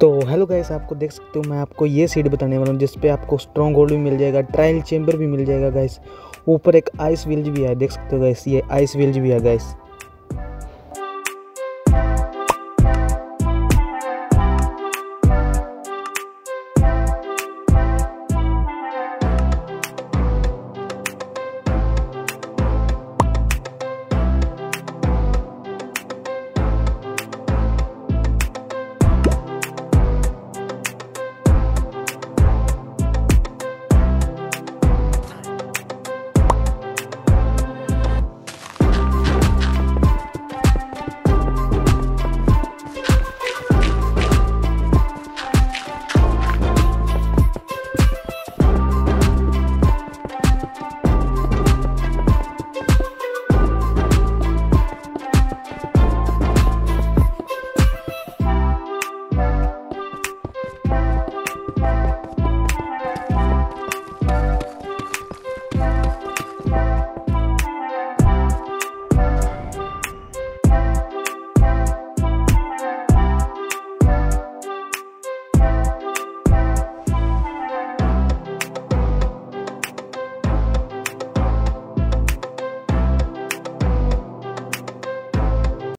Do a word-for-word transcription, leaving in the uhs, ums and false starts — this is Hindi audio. तो हेलो गाइस, आपको देख सकते हो मैं आपको ये सीट बताने वाला हूँ जिस पे आपको स्ट्रॉन्ग होल्ड भी मिल जाएगा, ट्रायल चेंबर भी मिल जाएगा गाइस। ऊपर एक आइस व्हील्स भी है, देख सकते हो गाइस, ये आइस व्हील्स भी है गाइस।